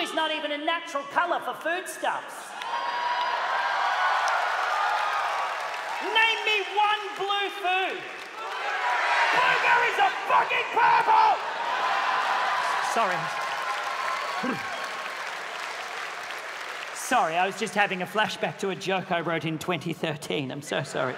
is not even a natural colour for foodstuffs. Name me one blue food. Blueberries are fucking purple! Sorry. Sorry, I was just having a flashback to a joke I wrote in 2013. I'm so sorry.